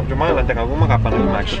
cocok, cuma lantai kaku mah kapan lagi macet.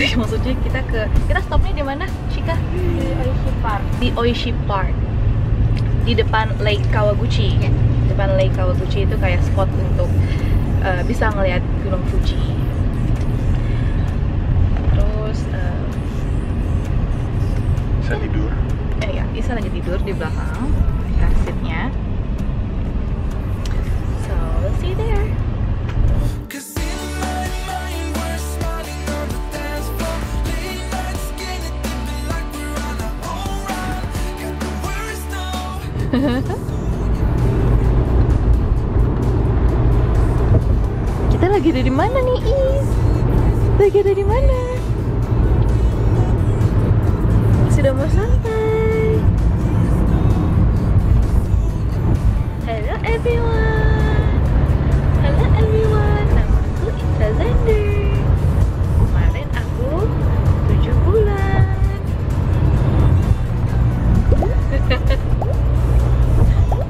Maksudnya kita stopnya di mana, Chika? Di Oishi Park. Di Oishi Park. Di depan Lake Kawaguchi. Yeah. Depan Lake Kawaguchi itu kayak spot untuk bisa ngelihat Gunung Fuji. Terus bisa tidur. Ya, bisa lagi tidur di belakang kasitnya. So, we'll see you there. Kita lagi ada di mana nih, Is? Lagi ada di mana? Sudah mau sampai. Hello everyone. Hello everyone. Namaku Alexander. Kemarin aku 7 bulan.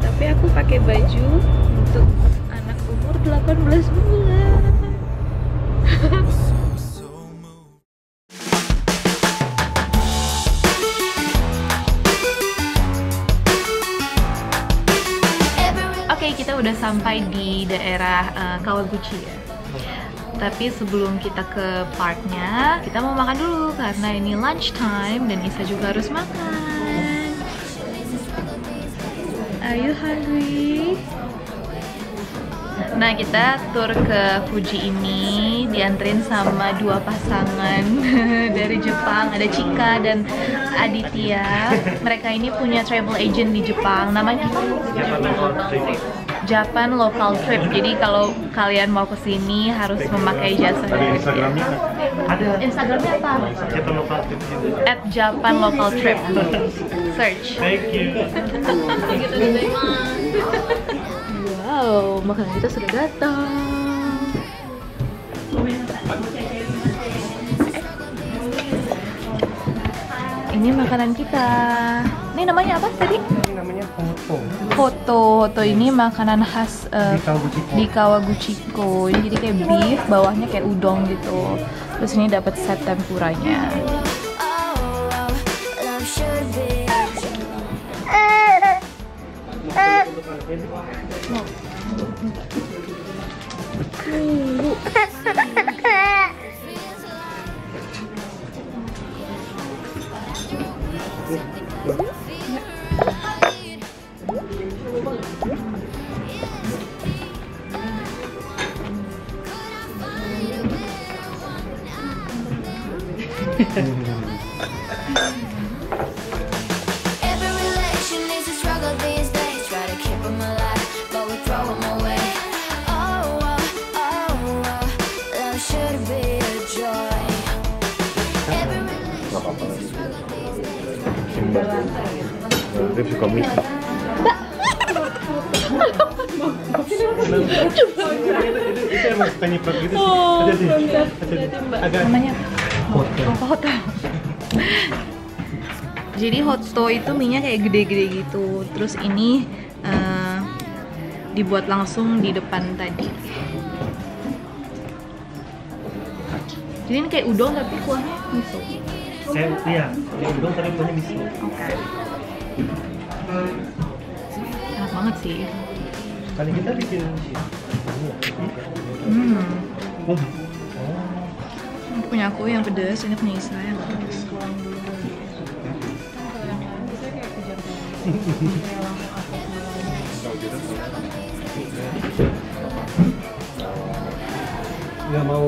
Tapi aku pakai baju untuk anak umur 18 bulan. Oke, kita udah sampai di daerah Kawaguchi ya. Tapi sebelum kita ke parknya, kita mau makan dulu karena ini lunch time dan Isa juga harus makan. Are you hungry? Nah, kita tur ke Fuji ini dianterin sama 2 pasangan dari Jepang. Ada Chika dan Aditya. Mereka ini punya travel agent di Jepang. Namanya Japan Local Trip. Jadi kalau kalian mau kesini harus memakai jasa dari Instagramnya. Ada Instagramnya apa? Japan Local Trip. @JapanLocalTrip. Search. Thank you. Wow, makanan kita sudah datang. Ini makanan kita. Ini namanya apa tadi? Ini namanya Hōtō. Hōtō. Hōtō ini makanan khas di Kawaguchiko. Ini jadi kayak beef, bawahnya kayak udon gitu. Terus ini dapat set tempuranya. Jadi Hōtō itu minyak kayak gede-gede gitu. Terus ini dibuat langsung di depan tadi. Jadi ini kayak udon tapi kuahnya miso. Iya, udon tapi kuahnya miso. Oke. Enak banget sih. Kali kita bikin. Punya aku yang pedas, ini punya Isra yang pedas. Nggak mau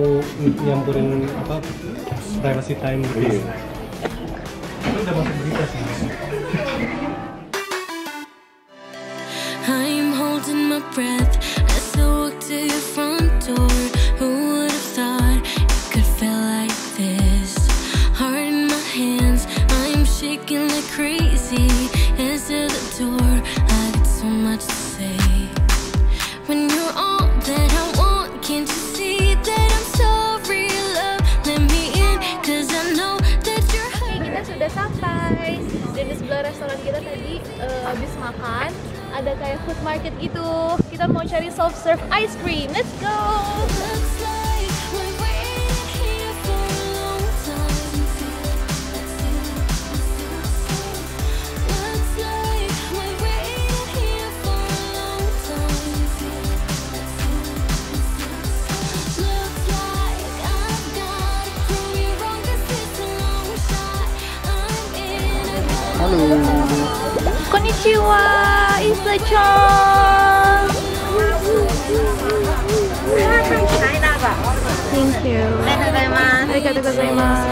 nyampurin apa privacy time gitu. Itu udah masuk berita sih. I'm holding my breath as I walk to your front door. Who would have thought it could feel like this? Heart in my hands, I'm shaking like crazy. As at the door, I got so much to say. When you're all that I want, can't you see? Udah sampai dan di sebelah restoran kita tadi habis makan ada kayak food market gitu. Kita mau cari soft serve ice cream. Let's go. Konnichiwa, Isa-chan! Thank you. Arigatou gozaimasu.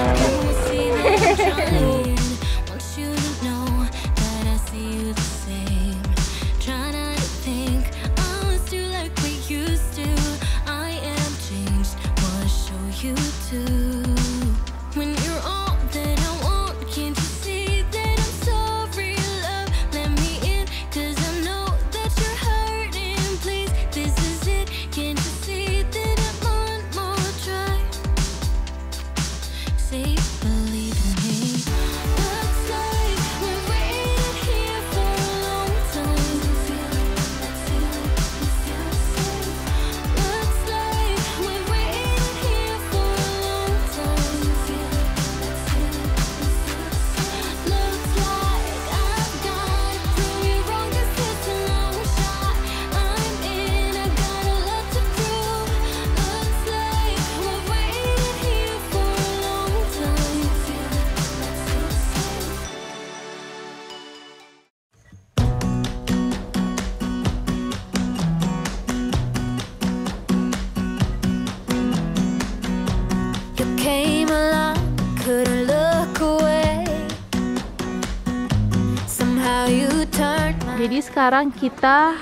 Jadi sekarang kita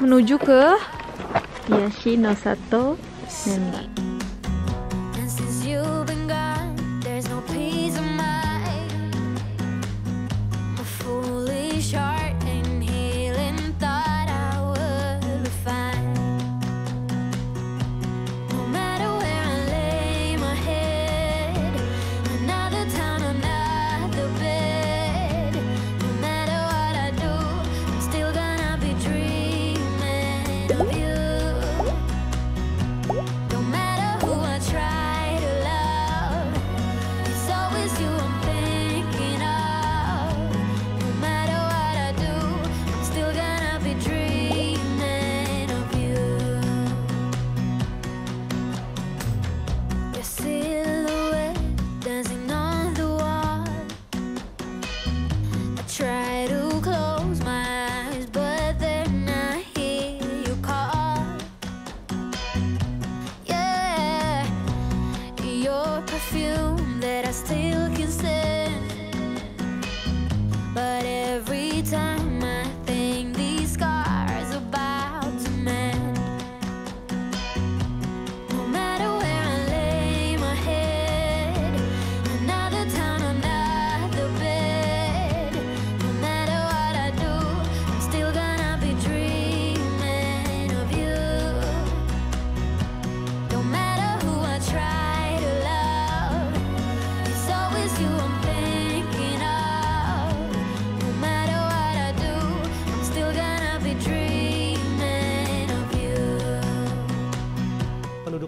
menuju ke Iyashi no Sato Nenba.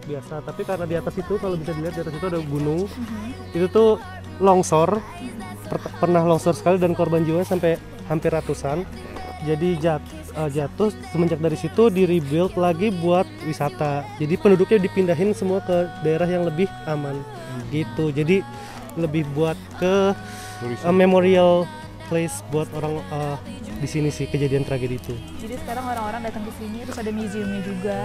Biasa, tapi karena di atas itu kalau bisa dilihat di atas itu ada gunung, itu tuh longsor, pernah longsor sekali dan korban jiwanya sampai hampir ratusan. Jadi jatuh, semenjak dari situ di rebuild lagi buat wisata. Jadi penduduknya dipindahin semua ke daerah yang lebih aman gitu. Jadi lebih buat ke memorial place buat orang di sini sih kejadian tragedi itu. Jadi sekarang orang-orang datang ke sini terus ada museumnya juga.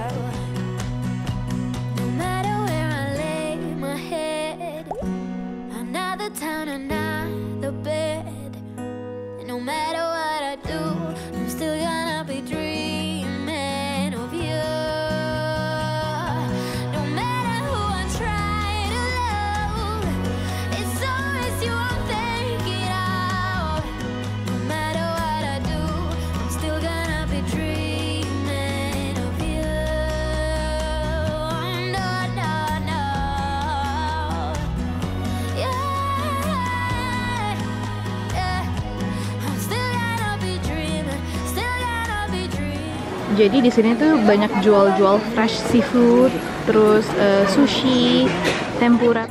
Jadi di sini tuh banyak jual-jual fresh seafood, terus sushi, tempura.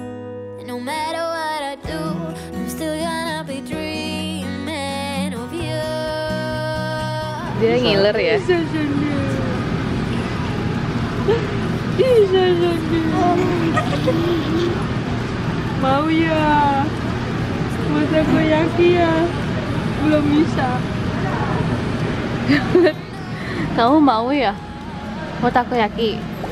Dia ngiler ya. Mau ya. Mau takoyaki ya. Belum bisa. Kamu mau ya? Mau takoyaki?